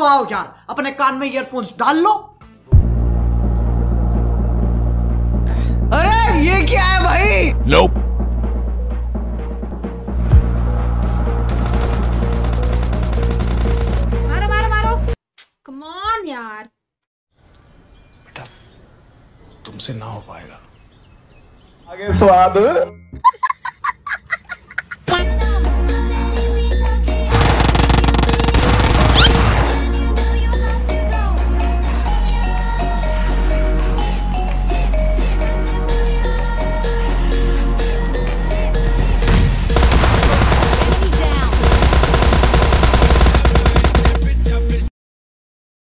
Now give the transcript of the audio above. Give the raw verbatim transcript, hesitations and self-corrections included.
तो आओ यार अपने कान में ईयरफोन्स डाल लो। अरे ये क्या है भाई? Nope. मारो मारो मारो। Come on यार। बेटा तुमसे ना हो पाएगा। आगे स्वाद।